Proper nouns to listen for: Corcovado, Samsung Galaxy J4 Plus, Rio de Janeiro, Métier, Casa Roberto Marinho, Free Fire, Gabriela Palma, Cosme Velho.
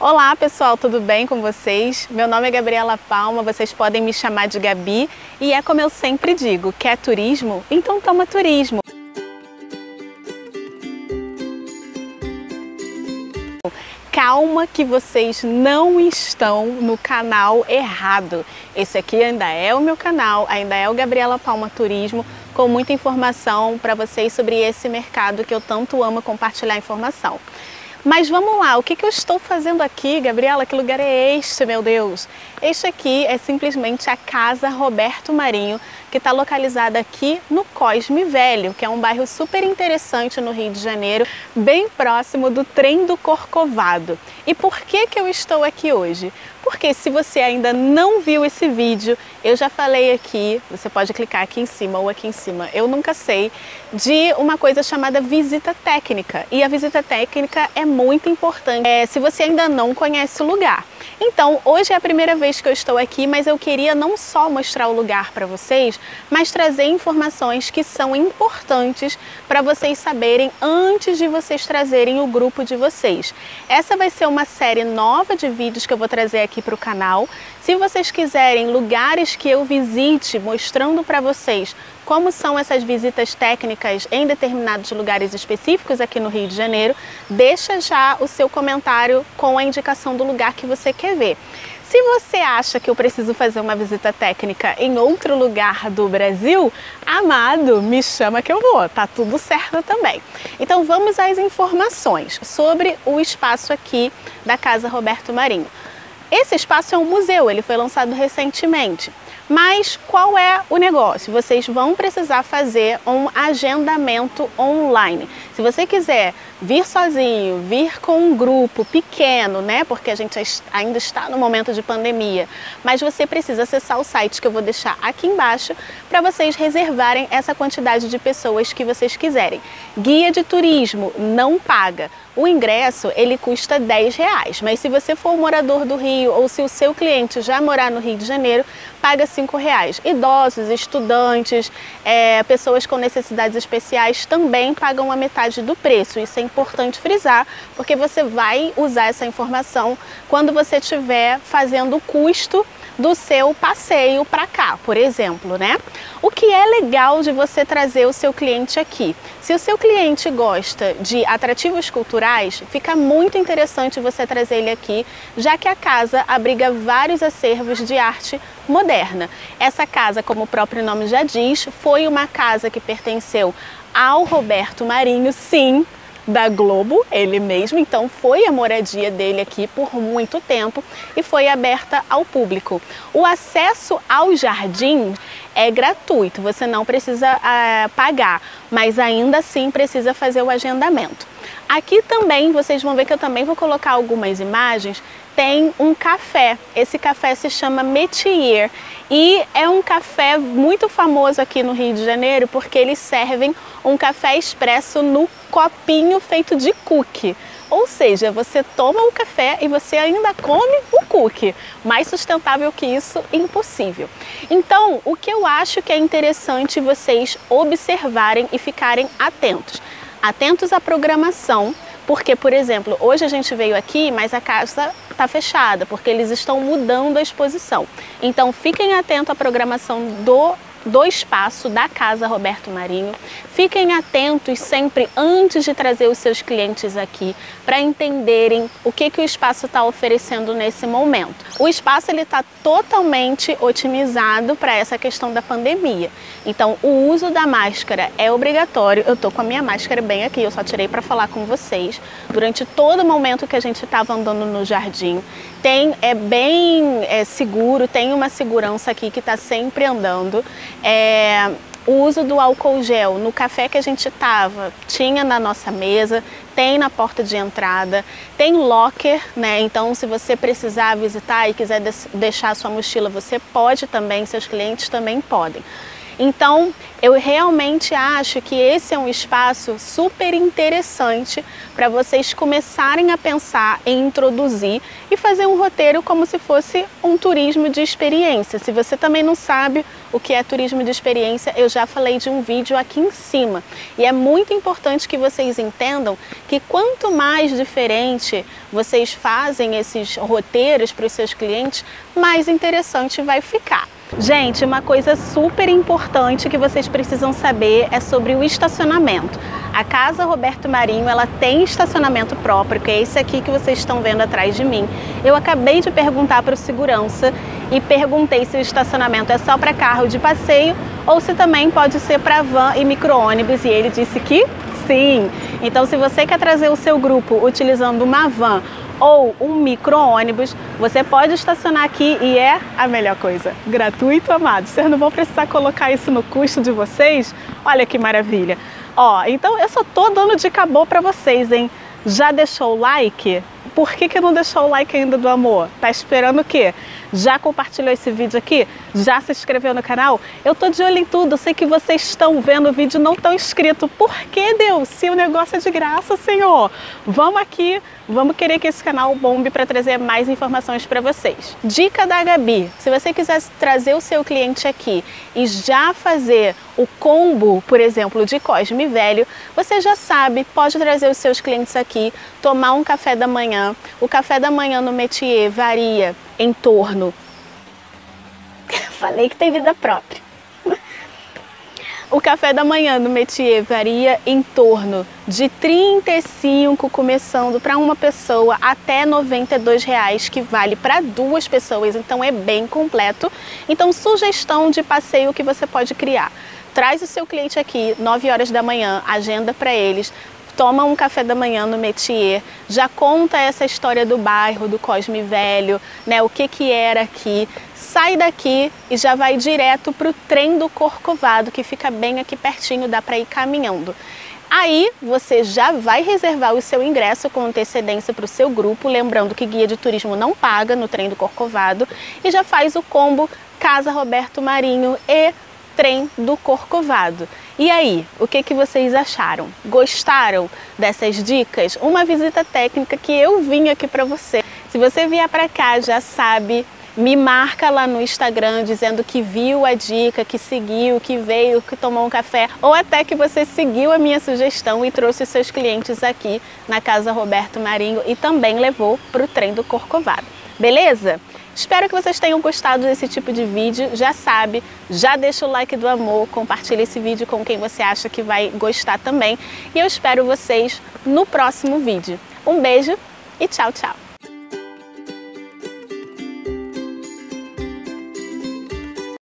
Olá pessoal, tudo bem com vocês? Meu nome é Gabriela Palma, vocês podem me chamar de Gabi e é como eu sempre digo, quer turismo? Então toma turismo! Calma que vocês não estão no canal errado. Esse aqui ainda é o meu canal, ainda é o Gabriela Palma Turismo, com muita informação para vocês sobre esse mercado que eu tanto amo compartilhar informação. Mas vamos lá, o que eu estou fazendo aqui, Gabriela? Que lugar é este, meu Deus? Este aqui é simplesmente a Casa Roberto Marinho, que está localizada aqui no Cosme Velho, que é um bairro super interessante no Rio de Janeiro, bem próximo do trem do Corcovado. E por que eu estou aqui hoje? Porque se você ainda não viu esse vídeo, eu já falei aqui, você pode clicar aqui em cima ou aqui em cima, eu nunca sei, de uma coisa chamada visita técnica. E a visita técnica é muito importante se você ainda não conhece o lugar. Então, hoje é a primeira vez que eu estou aqui, mas eu queria não só mostrar o lugar para vocês, mas trazer informações que são importantes para vocês saberem antes de vocês trazerem o grupo de vocês. Essa vai ser uma série nova de vídeos que eu vou trazer aqui para o canal. Se vocês quiserem lugares que eu visite, mostrando para vocês como são essas visitas técnicas em determinados lugares específicos aqui no Rio de Janeiro, deixa já o seu comentário com a indicação do lugar que você quer ver. Se você acha que eu preciso fazer uma visita técnica em outro lugar do Brasil, amado, me chama que eu vou, tá tudo certo também. Então vamos às informações sobre o espaço aqui da Casa Roberto Marinho. Esse espaço é um museu, ele foi lançado recentemente. Mas qual é o negócio? Vocês vão precisar fazer um agendamento online. Se você quiser vir sozinho, vir com um grupo pequeno, né? Porque a gente ainda está no momento de pandemia. Mas você precisa acessar o site que eu vou deixar aqui embaixo para vocês reservarem essa quantidade de pessoas que vocês quiserem. Guia de turismo não paga. O ingresso, ele custa R$10, mas se você for um morador do Rio ou se o seu cliente já morar no Rio de Janeiro, paga R$5. Idosos, estudantes, pessoas com necessidades especiais também pagam a metade do preço. Isso é importante frisar, porque você vai usar essa informação quando você estiver fazendo o custo do seu passeio para cá, por exemplo, né? O que é legal de você trazer o seu cliente aqui? Se o seu cliente gosta de atrativos culturais, fica muito interessante você trazer ele aqui, já que a casa abriga vários acervos de arte moderna. Essa casa, como o próprio nome já diz, foi uma casa que pertenceu ao Roberto Marinho, sim, da Globo, ele mesmo, então foi a moradia dele aqui por muito tempo e foi aberta ao público. O acesso ao jardim é gratuito, você não precisa pagar, mas ainda assim precisa fazer o agendamento. Aqui também, vocês vão ver que eu também vou colocar algumas imagens, tem um café, esse café se chama Métier e é um café muito famoso aqui no Rio de Janeiro porque eles servem um café expresso no copinho feito de cookie, ou seja, você toma o café e você ainda come o cookie, mais sustentável que isso, impossível. Então, o que eu acho que é interessante vocês observarem e ficarem atentos. Atentos à programação, porque, por exemplo, hoje a gente veio aqui, mas a casa está fechada, porque eles estão mudando a exposição. Então, fiquem atentos à programação do espaço da Casa Roberto Marinho. Fiquem atentos sempre antes de trazer os seus clientes aqui para entenderem o que o espaço está oferecendo nesse momento. O espaço está totalmente otimizado para essa questão da pandemia. Então o uso da máscara é obrigatório. Eu estou com a minha máscara bem aqui, eu só tirei para falar com vocês. Durante todo o momento que a gente estava andando no jardim, seguro, tem uma segurança aqui que está sempre andando. O uso do álcool gel no café que a gente estava, tinha na nossa mesa, tem na porta de entrada, tem locker, né? Então se você precisar visitar e quiser deixar sua mochila, você pode também, seus clientes também podem. Então, eu realmente acho que esse é um espaço super interessante para vocês começarem a pensar em introduzir e fazer um roteiro como se fosse um turismo de experiência. Se você também não sabe o que é turismo de experiência, eu já falei de um vídeo aqui em cima. E é muito importante que vocês entendam que quanto mais diferente vocês fazem esses roteiros para os seus clientes, mais interessante vai ficar. Gente, uma coisa super importante que vocês precisam saber é sobre o estacionamento. A Casa Roberto Marinho, ela tem estacionamento próprio, que é esse aqui que vocês estão vendo atrás de mim. Eu acabei de perguntar para o segurança e perguntei se o estacionamento é só para carro de passeio ou se também pode ser para van e micro-ônibus, e ele disse que sim. Então, se você quer trazer o seu grupo utilizando uma van ou um micro-ônibus, você pode estacionar aqui e é a melhor coisa, gratuito, amado. Vocês não vão precisar colocar isso no custo de vocês. Olha que maravilha. Ó, então eu só tô dando dica boa pra vocês, hein? Já deixou o like? Por que que não deixou o like ainda do amor? Tá esperando o quê? Já compartilhou esse vídeo aqui? Já se inscreveu no canal? Eu tô de olho em tudo, sei que vocês estão vendo o vídeo e não estão inscritos. Por que, Deus? Se o negócio é de graça, Senhor. Vamos aqui, vamos querer que esse canal bombe para trazer mais informações para vocês. Dica da Gabi: se você quiser trazer o seu cliente aqui e já fazer o combo, por exemplo, de Cosme Velho, você já sabe, pode trazer os seus clientes aqui, tomar um café da manhã. O café da manhã no Métier varia em torno... Falei que tem vida própria. O café da manhã no Métier varia em torno de 35, começando para uma pessoa, até R$ 92, que vale para duas pessoas, então é bem completo. Então, sugestão de passeio que você pode criar: traz o seu cliente aqui, 9 horas da manhã, agenda para eles, toma um café da manhã no Métier, já conta essa história do bairro, do Cosme Velho, né? O que que era aqui. Sai daqui e já vai direto para o trem do Corcovado, que fica bem aqui pertinho, dá para ir caminhando. Aí você já vai reservar o seu ingresso com antecedência para o seu grupo, lembrando que guia de turismo não paga no trem do Corcovado, e já faz o combo Casa Roberto Marinho e trem do Corcovado. E aí, o que que vocês acharam? Gostaram dessas dicas? Uma visita técnica que eu vim aqui para você. Se você vier para cá, já sabe, me marca lá no Instagram dizendo que viu a dica, que seguiu, que veio, que tomou um café, ou até que você seguiu a minha sugestão e trouxe os seus clientes aqui na Casa Roberto Marinho e também levou para o trem do Corcovado. Beleza? Espero que vocês tenham gostado desse tipo de vídeo. Já sabe, já deixa o like do amor, compartilha esse vídeo com quem você acha que vai gostar também. E eu espero vocês no próximo vídeo. Um beijo e tchau, tchau!